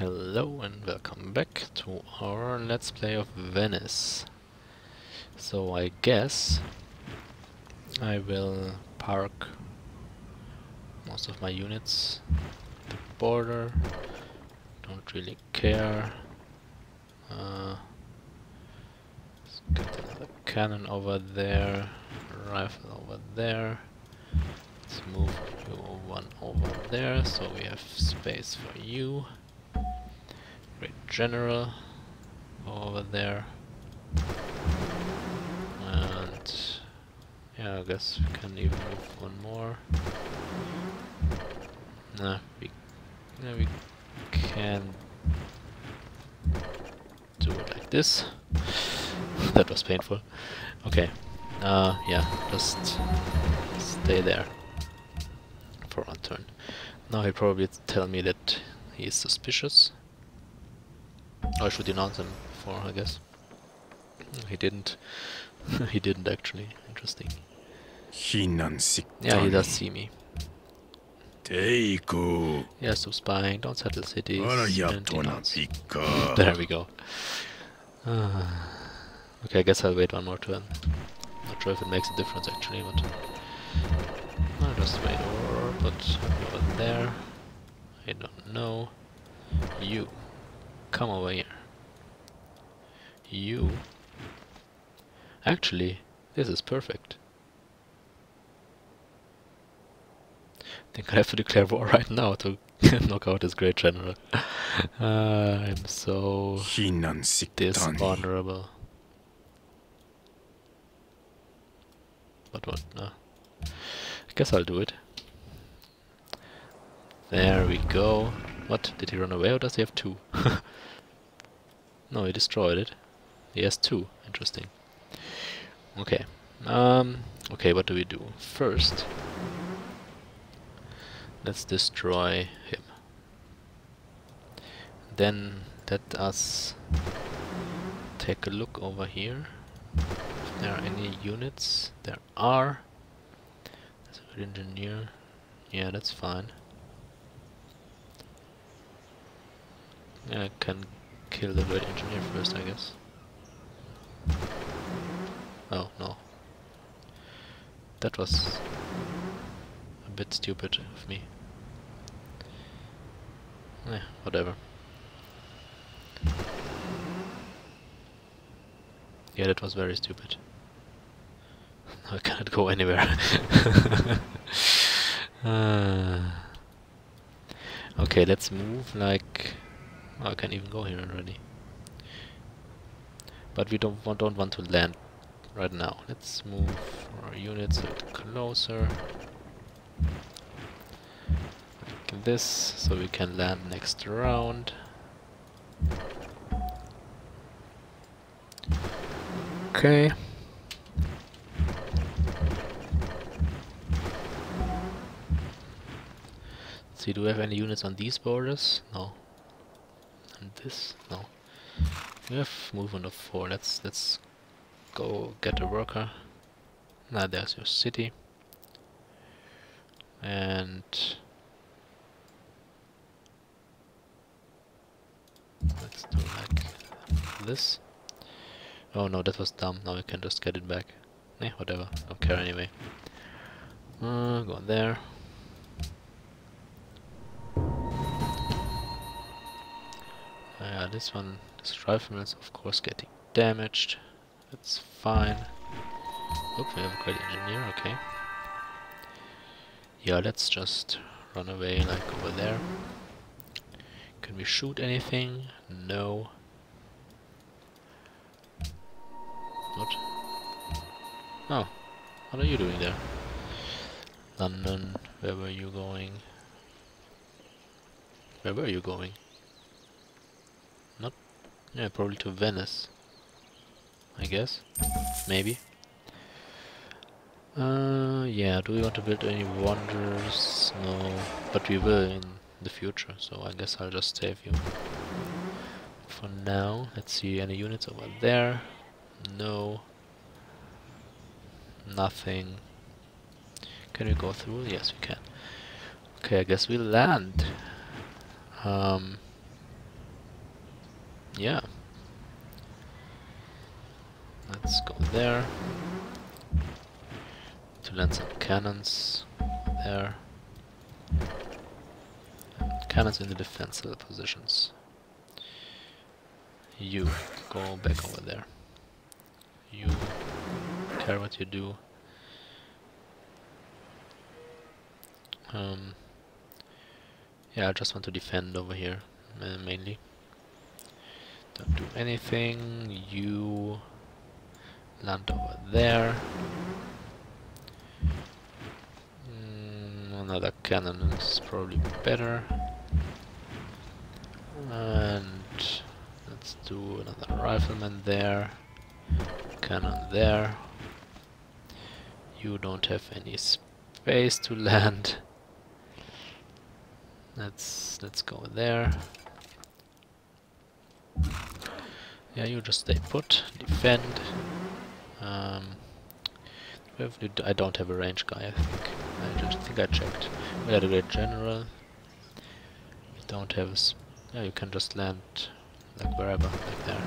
Hello and welcome back to our Let's Play of Venice. So I guess I will park most of my units at the border. Don't really care. Let's get another cannon over there, rifle over there. Let's move you one over there so we have space for you. Great General over there, and yeah, I guess we can even move one more. Nah, we can do it like this. That was painful. Okay, yeah, just stay there for one turn. Now he'll probably tell me that he is suspicious. I should denounce him before, I guess. He didn't. He didn't actually. Interesting. Yeah, he does see me. Yeah, stop spying, don't settle cities. There we go. Okay, I guess I'll wait one more turn. Not sure if it makes a difference actually, but I'll just wait over, but over there. I don't know. You. Come over here. You. Actually, this is perfect. I think I have to declare war right now to knock out this great general. I'm so dishonorable. But what? No. I guess I'll do it. There we go. What? Did he run away or does he have two? No, he destroyed it. He has two. Interesting. Okay. Okay, what do we do? First, let's destroy him. Then let us take a look over here. If there are any units. There are. There's a good engineer. Yeah, that's fine. I can kill the great engineer first, I guess. Oh, no. That was a bit stupid of me. Eh, whatever. Yeah, that was very stupid. I cannot go anywhere. Okay, let's move like... Oh, I can't even go here already. But we don't want to land right now. Let's move our units a bit closer. Like this, so we can land next round. Okay. Let's see, do we have any units on these borders? No. This? No. We have movement of 4. Let's go get a worker. Now there's your city. And let's do like this. Oh no, that was dumb. Now we can just get it back. Eh, whatever. Don't care anyway. Go there. This one, this rifleman is of course getting damaged. That's fine. Look, we have a great engineer, okay. Yeah, let's just run away like over there. Can we shoot anything? No. What? Oh, what are you doing there? London, where were you going? Where were you going? Yeah, probably to Venice, I guess. Maybe. Yeah, do we want to build any wonders? No, but we will in the future, so I guess I'll just save you. For now, let's see, any units over there? No. Nothing. Can we go through? Yes, we can. Okay, I guess we land. Yeah. Let's go there. To land some cannons. There. And cannons in the defensive positions. You go back over there. You care what you do. Yeah, I just want to defend over here mainly. Don't do anything. You land over there. Another cannon is probably better. And let's do another rifleman there. Cannon there. You don't have any space to land. Let's go there. Yeah, you just stay put, defend. I don't have a range guy, I think. I checked. We had a great general. We don't have yeah, you can just land like wherever, like there.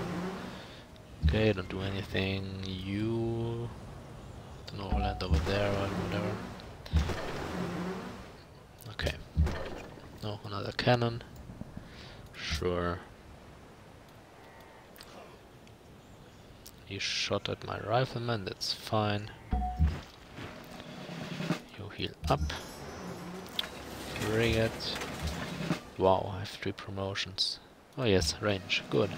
Okay, don't do anything. You don't know, land over there or whatever. Okay. No, another cannon. Sure. He shot at my rifleman, that's fine. You heal up. Frigate. Wow, I have 3 promotions. Oh yes, range, good.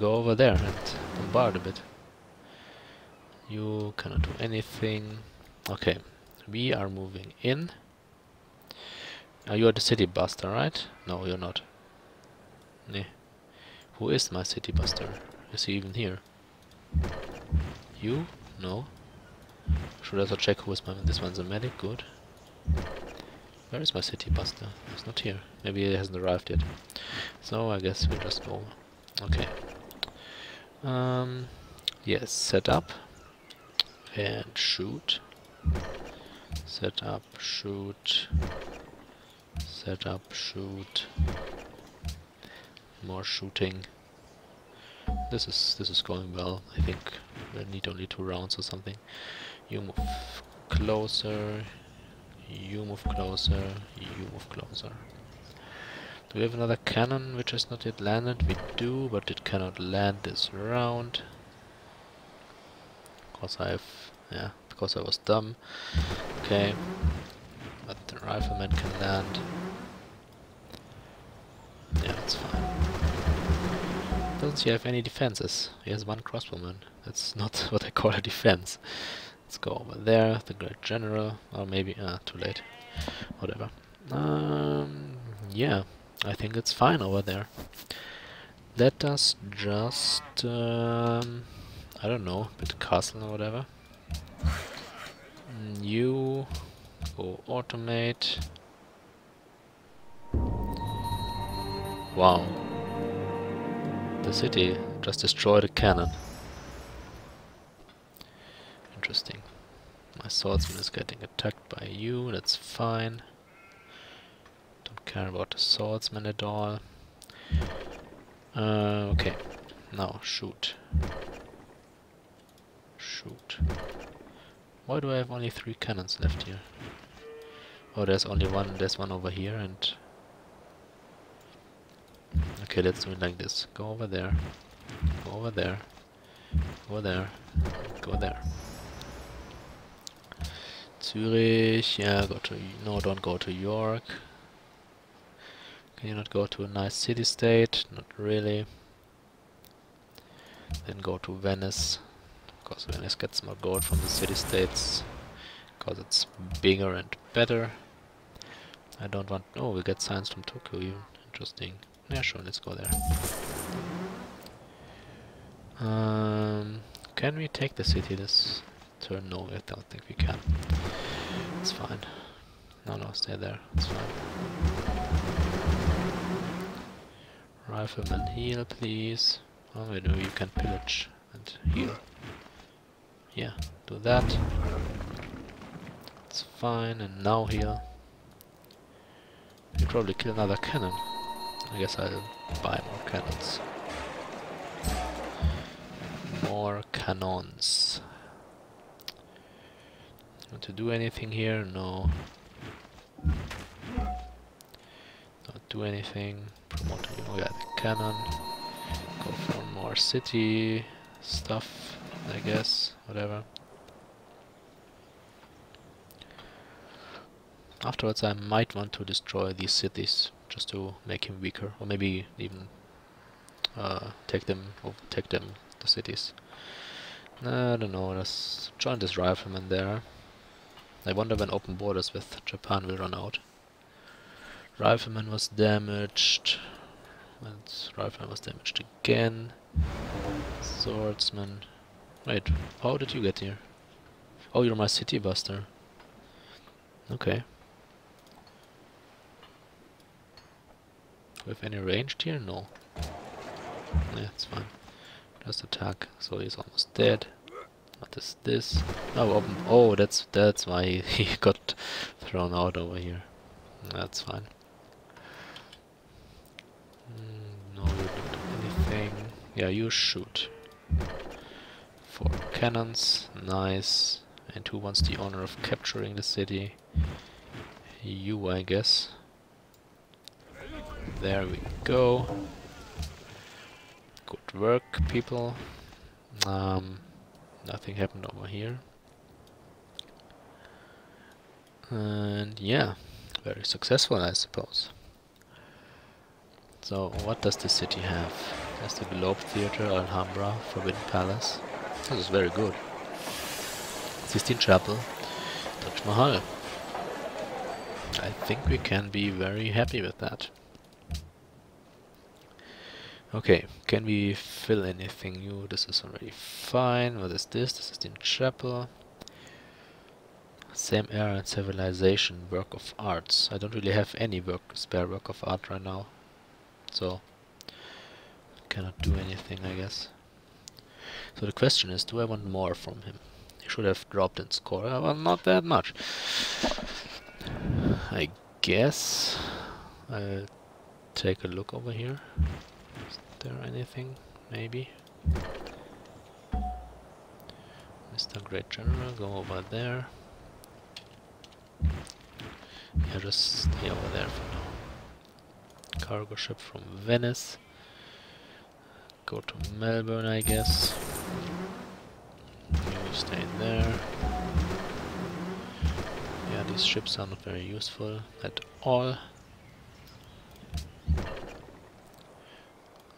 Go over there and bombard a bit. You cannot do anything. Okay, we are moving in. Now you are the city buster, right? No, you're not. Nee. Who is my city buster? Is he even here? You? No. Should also check who is my... This one's a medic, good. Where is my city buster? He's not here. Maybe he hasn't arrived yet. So I guess we just go. Okay. Yes, set up. And shoot. Set up, shoot. Set up, shoot. More shooting. This is going well. I think we need only 2 rounds or something. You move closer. You move closer. You move closer. Do we have another cannon which is not yet landed? We do, but it cannot land this round. Because I was dumb. Okay. But the rifleman can land. Yeah, that's fine. Doesn't he have any defenses? He has 1 crossbowman. That's not what I call a defense. Let's go over there. The great general, or maybe too late. Whatever. Yeah, I think it's fine over there. Let us just I don't know, build a castle or whatever. You go automate. Wow. The city just destroyed a cannon. Interesting. My swordsman is getting attacked by you, that's fine. Don't care about the swordsman at all. Okay. Now, shoot. Shoot. Why do I have only 3 cannons left here? Oh, there's only one. There's one over here and... Okay, let's do it like this. Go over there. Go over there. Go there. Go there. Zurich, yeah, go to... No, don't go to York. Can you not go to a nice city-state? Not really. Then go to Venice. Because Venice gets more gold from the city-states. Because it's bigger and better. I don't want... Oh, we get signs from Tokyo even. Interesting. Yeah, sure, let's go there. Can we take the city this turn? No, I don't think we can. It's fine. No, stay there. It's fine. Rifleman, heal, please. Oh, we do. You can pillage and heal. Yeah, do that. It's fine, and now heal. You probably kill another cannon. I guess I'll buy more cannons. More cannons. Want to do anything here? No. Don't do anything. Promote the cannon. Go for more city stuff, I guess. Whatever. Afterwards I might want to destroy these cities just to make him weaker, or maybe even take them the cities. I don't know, let's join this rifleman there. I wonder when open borders with Japan will run out. Rifleman was damaged. And rifleman was damaged again. Swordsman. Wait, how did you get here? Oh, you're my city buster. Okay. Do we have any ranged here? No. Yeah, it's fine. Just attack. So he's almost dead. What is this? Oh, open. Oh, that's why he got thrown out over here. That's fine. No, you don't do anything. Yeah, you shoot. 4 cannons. Nice. And who wants the honor of capturing the city? You, I guess. There we go. Good work, people. Nothing happened over here. And yeah, very successful, I suppose. So, what does the city have? There's the Globe Theatre, Alhambra, Forbidden Palace. This is very good. Sistine Chapel, Taj Mahal. I think we can be very happy with that. Okay, can we fill anything new? This is already fine. What is this? The Sistine Chapel. Same era and civilization, work of arts. I don't really have any spare work of art right now. So, cannot do anything, I guess. So the question is, do I want more from him? He should have dropped in score. Well, not that much. I guess I'll take a look over here. Is there anything? Maybe. Mr. Great General, go over there. Yeah, just stay over there for now. Cargo ship from Venice. Go to Melbourne, I guess. You stay there. Yeah, these ships are not very useful at all.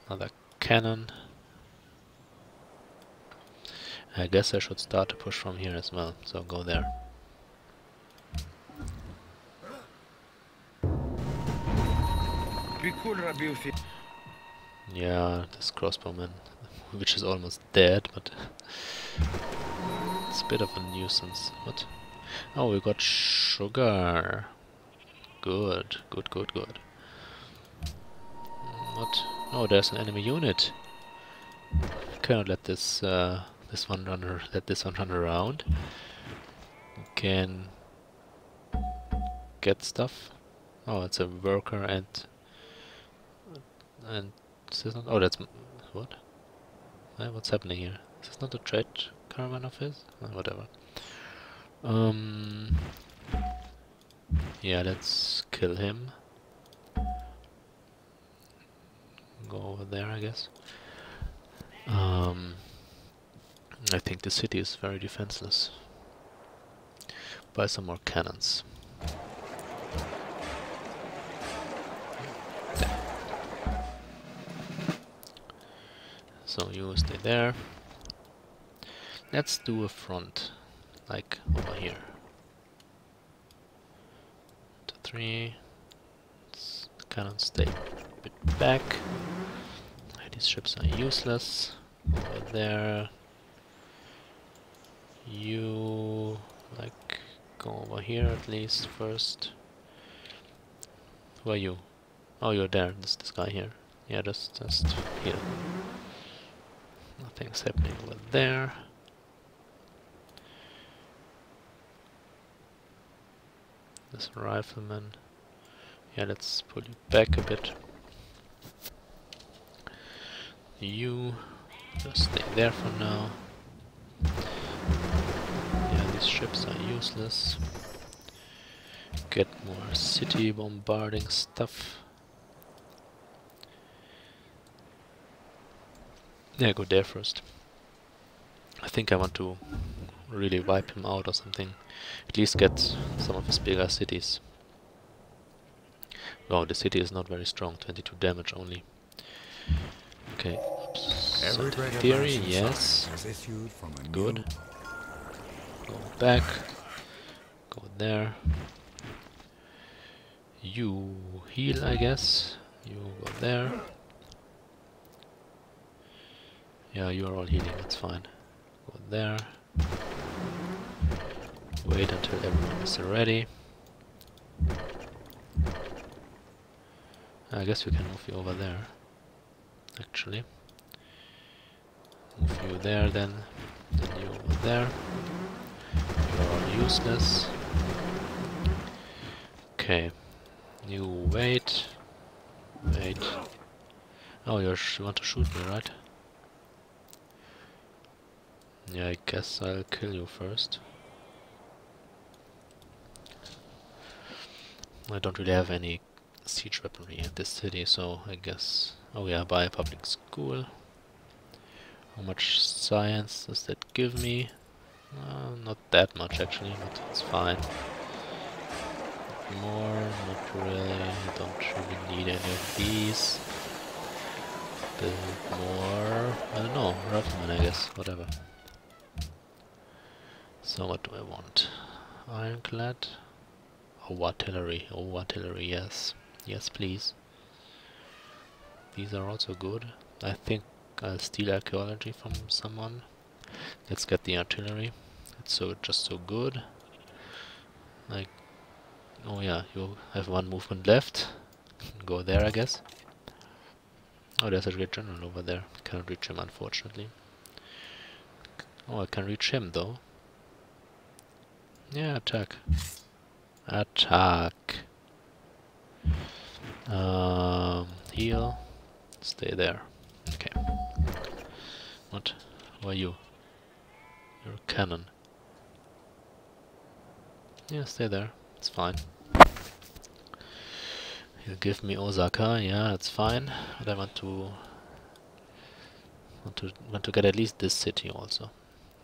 Another cannon. I guess I should start to push from here as well, so go there. Yeah, this crossbowman, which is almost dead, but it's a bit of a nuisance. What? Oh, we got sugar. Good, good, good, good. What? Oh, there's an enemy unit. Cannot let this one run around. Can get stuff. Oh, it's a worker and this is not. Oh, that's what? What's happening here? Is this not a trade caravan of his? Oh, whatever. Yeah, let's kill him. Go over there, I guess. I think the city is very defenseless. Buy some more cannons. There. So you stay there. Let's do a front, like over here. 2, 3. Cannons stay a bit back. These ships are useless. Over there. You like go over here at least first. Who are you? Oh, you're there. This guy here. Yeah, just here. Nothing's happening over there. This rifleman. Yeah, let's pull you back a bit. You just stay there for now. Yeah, these ships are useless. Get more city bombarding stuff. Yeah, go there first. I think I want to really wipe him out or something. At least get some of his bigger cities. Wow, the city is not very strong, 22 damage only. Okay, so theory, yes. Good. Go back. Go there. You heal, I guess. You go there. Yeah, you are all healing, it's fine. Go there. Wait until everyone is ready. I guess we can move you over there, actually. Move you there, then you over there. You are all useless. Okay, you wait. Wait. Oh, you want to shoot me, right? Yeah, I guess I'll kill you first. I don't really have any siege weaponry at this city, so I guess... Oh yeah, buy a public school. How much science does that give me? Not that much actually, but it's fine. More, not really, I don't really need any of these. Build more... I don't know, Rathman I guess, whatever. So what do I want? Ironclad? Oh, artillery. Oh, artillery, yes. Yes, please. These are also good. I think I'll steal archaeology from someone. Let's get the artillery. It's so just so good. Like, oh yeah, you have one movement left. Go there, I guess. Oh, there's a great general over there. Can't reach him, unfortunately. Oh, I can reach him though. Yeah, attack. Attack. Heal. Stay there. Okay. What? Who are you? You're a cannon. Yeah, stay there. It's fine. He'll give me Osaka. Yeah, it's fine. But I want to get at least this city also.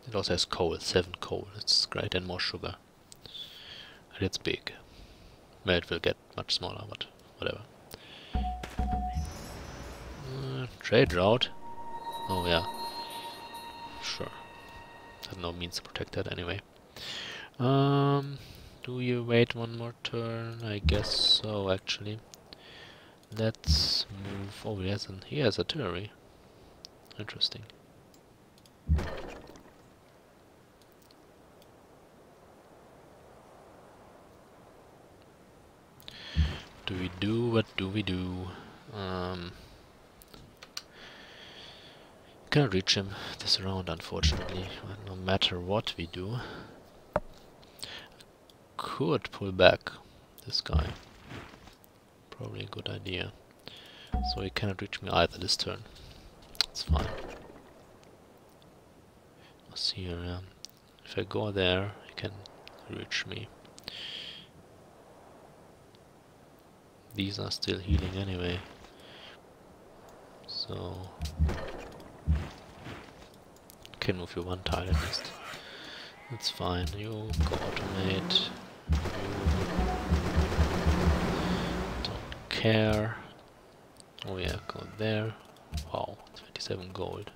It also has coal, 7 coal, it's great, and more sugar. And it's big. Well, it will get much smaller, but whatever. Trade route? Oh yeah. Sure. I have no means to protect that anyway. Do you wait one more turn? I guess so, actually. Let's move... Oh, he has artillery. Interesting. Do we do? What do we do? Can't reach him this round, unfortunately. No matter what we do, could pull back this guy. Probably a good idea. So he cannot reach me either this turn. It's fine. I'll see here. If I go there, he can reach me. These are still healing anyway. So... Can move you one tile at least. That's fine. You go automate. You don't care. Oh yeah, go there. Wow, 27 gold.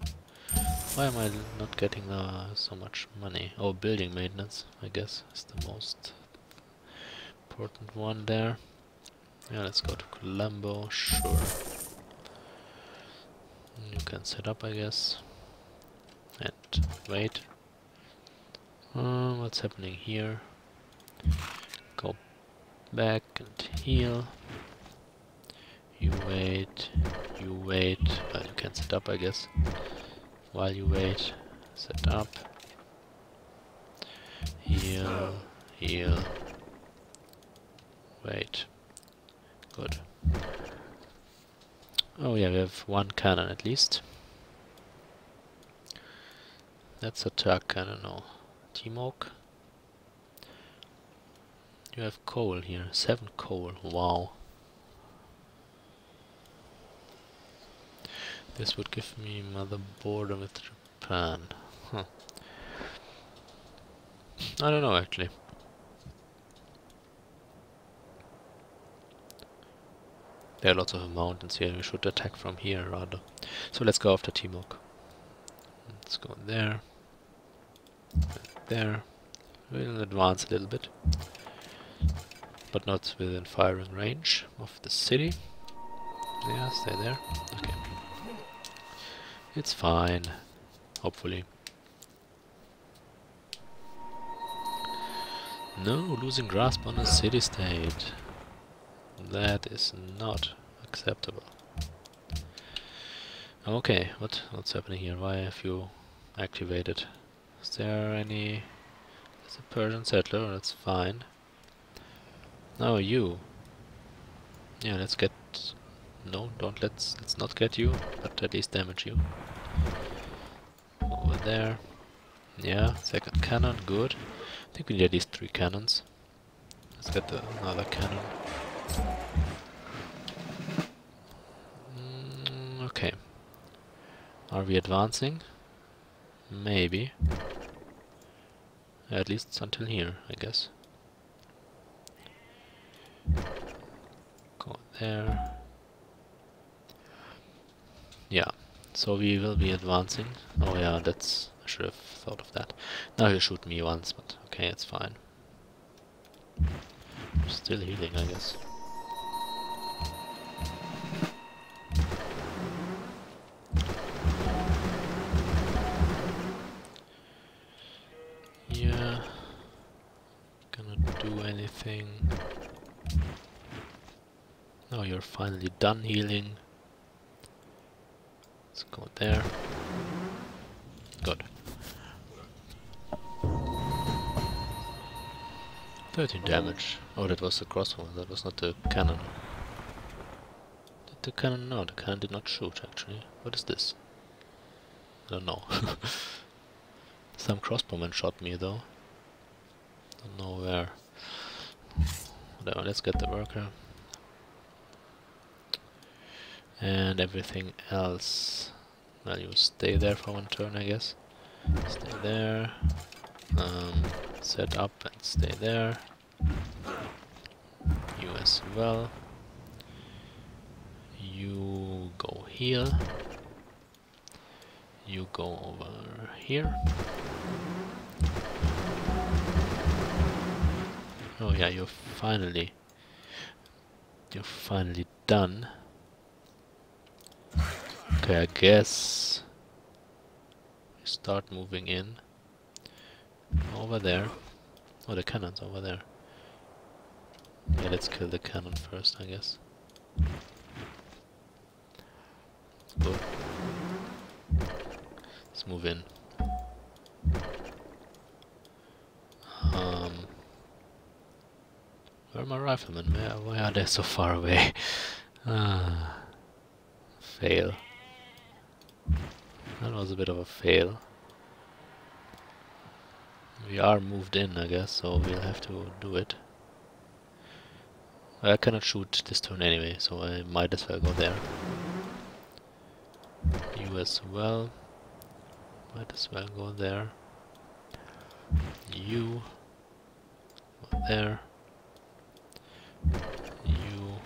Why am I not getting so much money? Oh, building maintenance, I guess, is the most important one there. Yeah, let's go to Colombo, sure. You can set up, I guess. And wait. What's happening here? Go back and heal. You wait, you wait. Well, you can set up, I guess. While you wait, set up. Heal, heal. Wait. Good. Oh yeah, we have one cannon at least. Let's attack, I don't know. Timok. You have coal here. 7 coal. Wow. This would give me another border with Japan. Huh. I don't know actually. There are lots of mountains here. We should attack from here rather. So let's go after Timok. Let's go there. There. We'll advance a little bit. But not within firing range of the city. Yeah, stay there. Okay. It's fine. Hopefully. No, losing grasp on a city-state. That is not acceptable. Okay, what's happening here? Why have you activated? Is there any... There's a Persian settler, that's fine. Now you. Yeah, let's get... No, don't let's not get you, but at least damage you. Over there. Yeah, second cannon, good. I think we need at least 3 cannons. Let's get another cannon. Okay. Are we advancing? Maybe. At least until here, I guess. Go there. Yeah, so we will be advancing. Oh yeah, that's... I should have thought of that. Now he'll shoot me once, but okay, it's fine. I'm still healing, I guess. Yeah. Gonna do anything. Now you're finally done healing. Let's go there. Good. 13 damage. Oh, that was the crossbow. That was not the cannon. Did the cannon... No, the cannon did not shoot, actually. What is this? I don't know. Some crossbowman shot me, though. Don't know where. Whatever, let's get the worker. And everything else... Well, you stay there for one turn, I guess. Stay there. Set up and stay there. You as well. You go here. You go over here. Oh yeah, you're finally done. Okay, I guess we start moving in. Over there. Oh, the cannon's over there. Yeah, let's kill the cannon first, I guess. Good. Let's move in. Where are my riflemen? Why are they so far away? Fail. That was a bit of a fail. We are moved in, I guess, so we'll have to do it. I cannot shoot this turn anyway, so I might as well go there. You as well. Might as well go there. You. Go there. You.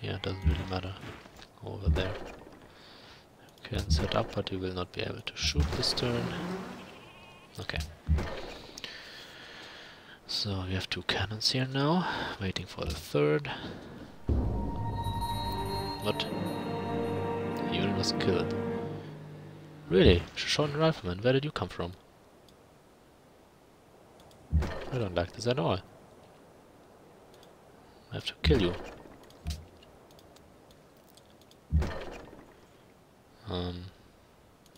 Yeah, it doesn't really matter. Over there. Can set up, but you will not be able to shoot this turn. Okay. So we have 2 cannons here now, waiting for the third. What? The unit was killed. Really? Shoshone Rifleman, where did you come from? I don't like this at all. I have to kill you.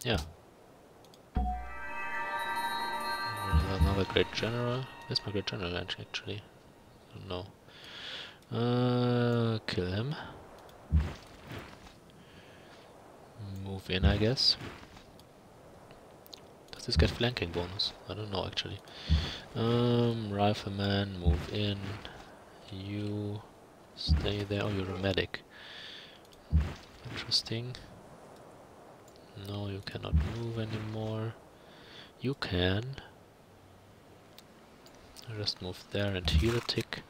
Yeah. Another great general. Where's my great general actually? I don't know. Kill him. move in, I guess. Does this get flanking bonus? I don't know, actually. Rifleman, move in. You stay there. Oh, you're a medic. Interesting. No, you cannot move anymore. You can. Just move there and heal a tick.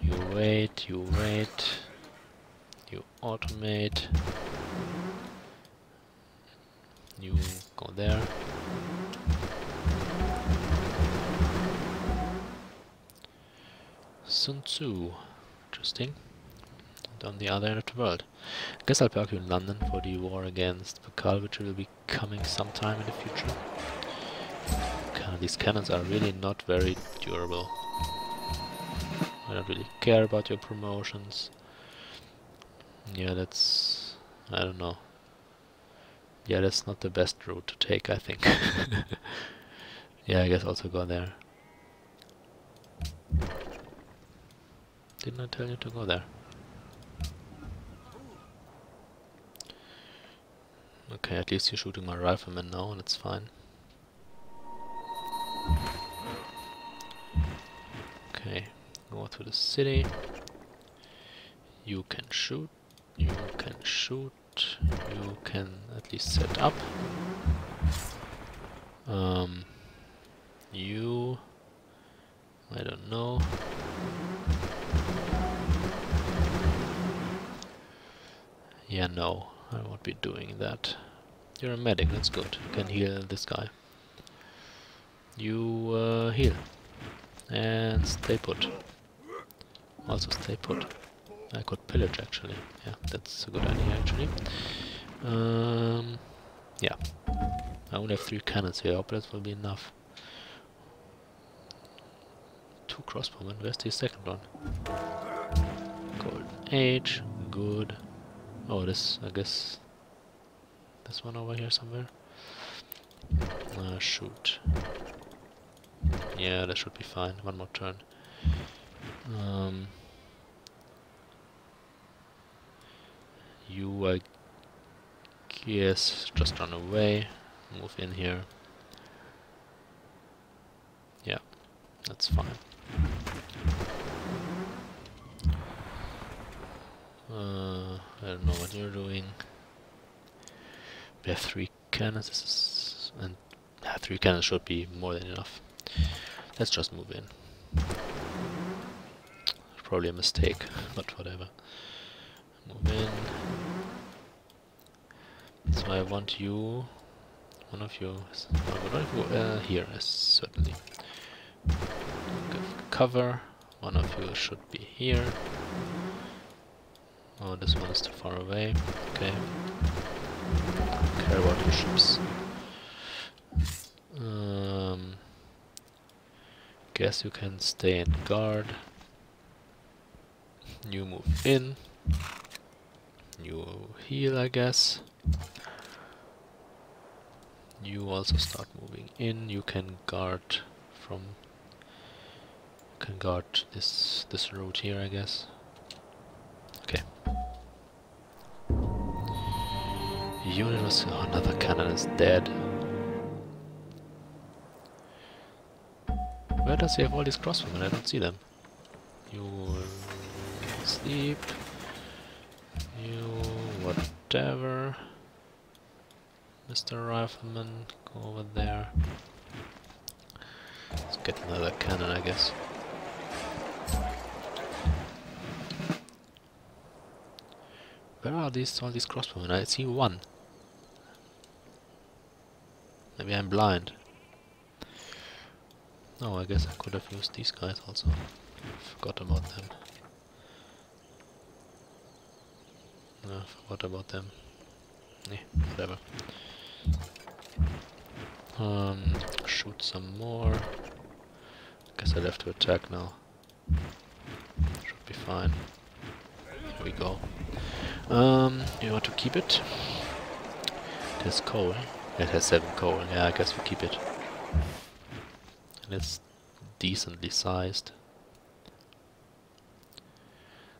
You wait, you wait. You automate. You go there. Sun Tzu. Interesting. And on the other end of the world. I guess I'll park you in London for the war against Pakal, which will be coming sometime in the future. God, these cannons are really not very durable. I don't really care about your promotions. Yeah, that's... I don't know. Yeah, that's not the best route to take, I think. Yeah, I guess also go there. Didn't I tell you to go there? Okay, at least you're shooting my rifleman now, and it's fine. Okay, go to the city. You can shoot, you can shoot, you can at least set up. You... I don't know. Yeah, no, I won't be doing that. You're a medic, that's good. You can heal this guy. You heal. And stay put. Also stay put. I could pillage actually. Yeah, that's a good idea actually. Yeah. I only have 3 cannons here. I hope that will be enough. 2 crossbowmen. Where's the second one? Golden Age. Good. Oh, this, I guess. This one over here somewhere. Shoot. Yeah, that should be fine. One more turn. You, I guess, just run away. Move in here. Yeah, that's fine. I don't know what you're doing. We have 3 cannons. This is, and 3 cannons should be more than enough. Let's just move in. Probably a mistake, but whatever. Move in. So I want you, one of you, here, certainly. Give cover, one of you should be here. Oh, this one is too far away, okay. Don't care about your ships. Guess you can stay and guard. You move in. You heal, I guess. You also start moving in. You can guard from... You can guard this route here, I guess. Okay. Universe, oh, another cannon is dead. Where does he have all these crossbowmen? I don't see them. You sleep. You whatever. Mr. Rifleman, go over there. Let's get another cannon, I guess. Where are all these crossbowmen? I see one. Maybe I'm blind. Oh, I guess I could have used these guys also. Forgot about them. No, forgot about them. Nee, whatever. Shoot some more. Guess I'll have to attack now. Should be fine. Here we go. You want to keep it? There's coal. It has 7 coal. Yeah, I guess we keep it. It's decently sized.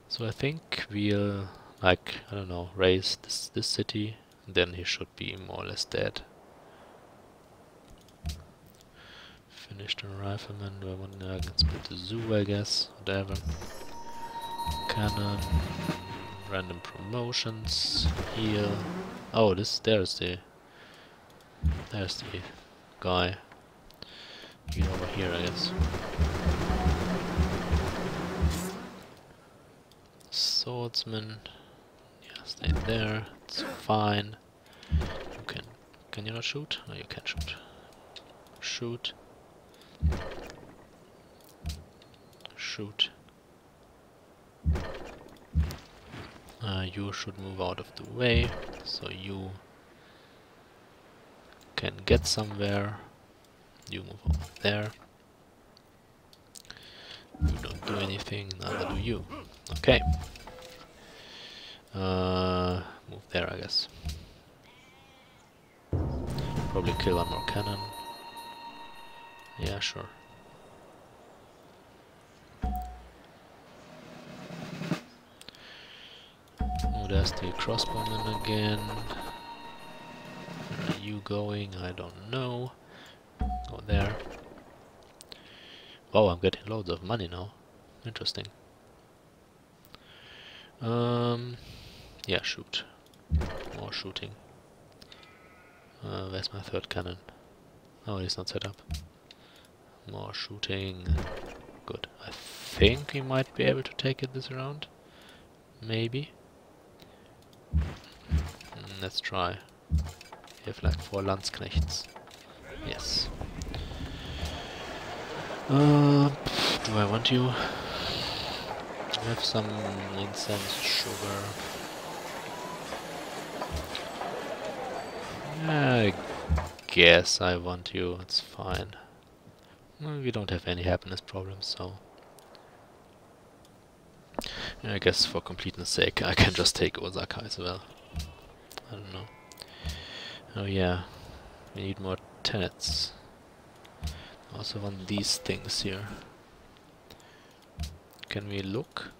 So I think we'll, like, I don't know, raise this city, then he should be more or less dead. Finished a rifleman, do I want to split the zoo, I guess, whatever. Cannon, random promotions, heal. Oh, there's the guy. He's over here, I guess. Swordsman, yeah, stay there. It's fine. You can you not shoot? No, you can shoot. Shoot. Shoot. You should move out of the way, so you can get somewhere. You move over there. You don't do anything, neither do you. Okay. Move there, I guess. Probably kill one more cannon. Yeah, sure. Oh, there's the crossbowman again. Where are you going? I don't know. Go there. Wow, I'm getting loads of money now. Interesting. Yeah, shoot. More shooting. Where's my third cannon? Oh, it's not set up. More shooting. Good. I think we might be able to take it this round. Maybe. Let's try. We have like 4 Landsknechts. Yes. Do I want you? I have some incense, sugar. I guess I want you. It's fine. We don't have any happiness problems, so... I guess for completeness sake I can just take Osaka as well. I don't know. Oh yeah, we need more tenets. Also want these things here. Can we look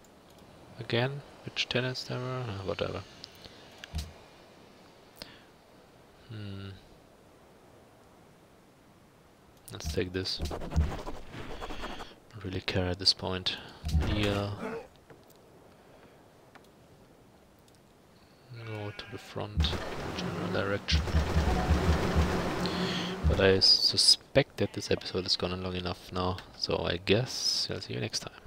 again which tenets there were? Whatever. Let's take this. Don't really care at this point. Here. Go to the front, general direction. But I suspect that this episode has gone on long enough now, so I guess I'll see you next time.